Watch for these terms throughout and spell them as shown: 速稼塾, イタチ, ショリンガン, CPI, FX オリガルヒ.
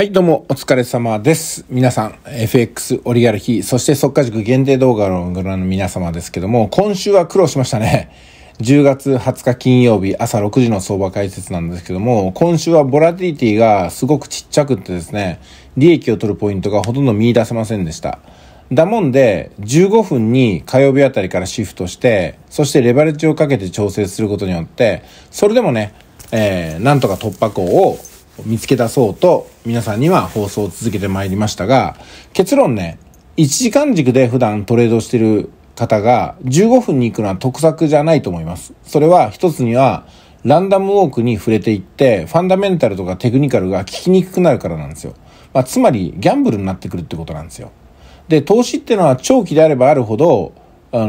はいどうもお疲れ様です。皆さん FX オリガルヒそして速稼塾限定動画をご覧の皆様ですけども、今週は苦労しましたね。10月20日金曜日朝6時の相場解説なんですけども、今週はボラティリティがすごくちっちゃくってですね、利益を取るポイントがほとんど見出せませんでした。だもんで15分に火曜日あたりからシフトして、そしてレバレッジをかけて調整することによって、それでもね、なんとか突破口を見つけ出そうと皆さんには放送を続けてまいりましたが、結論ね、1時間軸で普段トレードしている方が15分に行くのは得策じゃないと思います。それは一つにはランダムウォークに触れていってファンダメンタルとかテクニカルが効きにくくなるからなんですよ。つまりギャンブルになってくるってことなんですよ。で、投資ってのは長期であればあるほど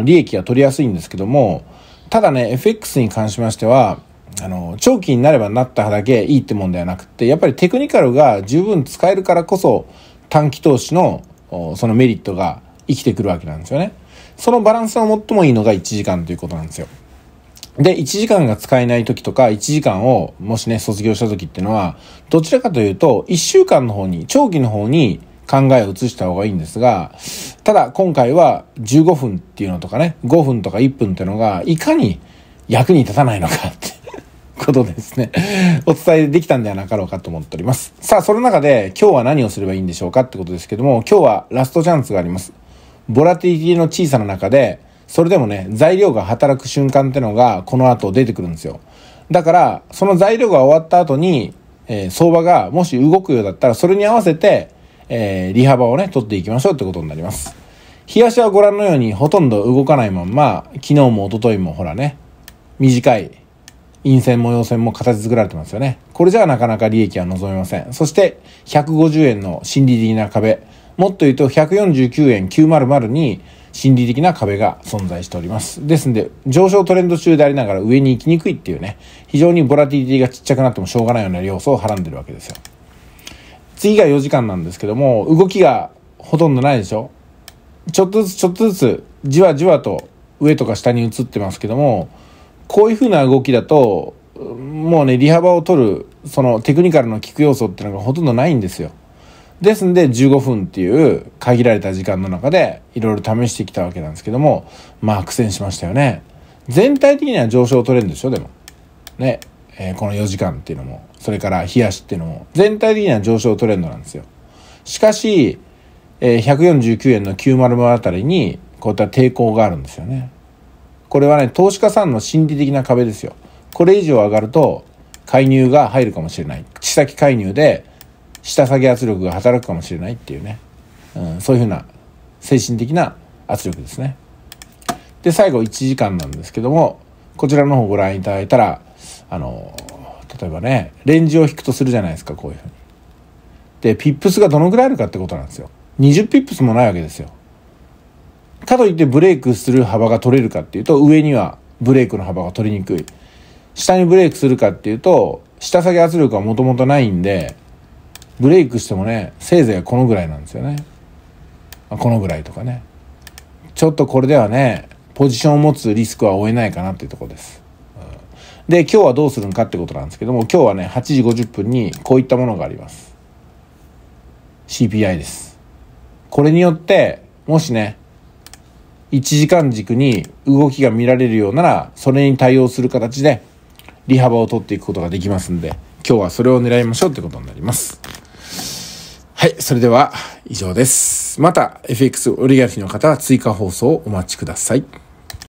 利益が取りやすいんですけども、ただね FX に関しましては長期になればなっただけいいってもんではなくて、やっぱりテクニカルが十分使えるからこそ短期投資のそのメリットが生きてくるわけなんですよね。そのバランスが最もいいのが1時間ということなんですよ。で、1時間が使えない時とか1時間をもしね卒業した時っていうのは、どちらかというと1週間の方に、長期の方に考えを移した方がいいんですが、ただ今回は15分っていうのとかね、5分とか1分っていうのがいかに役に立たないのかってことですねお伝えできたんではなかろうかと思っております。さあ、その中で今日は何をすればいいんでしょうかってことですけども、今日はラストチャンスがあります。ボラティリティの小さな中でそれでもね材料が働く瞬間ってのがこの後出てくるんですよ。だからその材料が終わった後に、相場がもし動くようだったらそれに合わせて、利幅をね取っていきましょうってことになります。日足はご覧のようにほとんど動かないまんま、昨日も一昨日もほらね、短い陰線も陽線も形作られてますよね。これじゃあなかなか利益は望めません。そして150円の心理的な壁、もっと言うと149円900に心理的な壁が存在しております。ですので上昇トレンド中でありながら上に行きにくいっていうね、非常にボラティリティがちっちゃくなってもしょうがないような要素をはらんでるわけですよ。次が4時間なんですけども、動きがほとんどないでしょ。ちょっとずつちょっとずつじわじわと上とか下に移ってますけども、こういう風な動きだともうね利幅を取るそのテクニカルの効く要素ってのがほとんどないんですよ。ですんで15分っていう限られた時間の中でいろいろ試してきたわけなんですけども、苦戦しましたよね。全体的には上昇トレンドでしょ。でもね、この4時間っていうのもそれから日足っていうのも全体的には上昇トレンドなんですよ。しかし、149円の900あたりにこういった抵抗があるんですよね。これはね投資家さんの心理的な壁ですよ。これ以上上がると介入が入るかもしれない、口先介入で下下げ圧力が働くかもしれないっていうね、そういうふうな精神的な圧力ですね。で、最後1時間なんですけども、こちらの方をご覧いただいたら例えばねレンジを引くとするじゃないですか。こういうふうにでピップスがどのぐらいあるかってことなんですよ。20ピップスもないわけですよ。かといってブレイクする幅が取れるかっていうと、上にはブレイクの幅が取りにくい、下にブレイクするかっていうと下下げ圧力はもともとないんで、ブレイクしてもねせいぜいこのぐらいなんですよね。このぐらいとかね、ちょっとこれではねポジションを持つリスクは負えないかなっていうところです。で、今日はどうするのかってことなんですけども、今日はね8時50分にこういったものがあります。 CPI です。これによってもしね1時間軸に動きが見られるようなら、それに対応する形で利幅を取っていくことができますんで、今日はそれを狙いましょうってことになります。はい、それでは以上です。また FX オリガルヒの方は追加放送をお待ちください。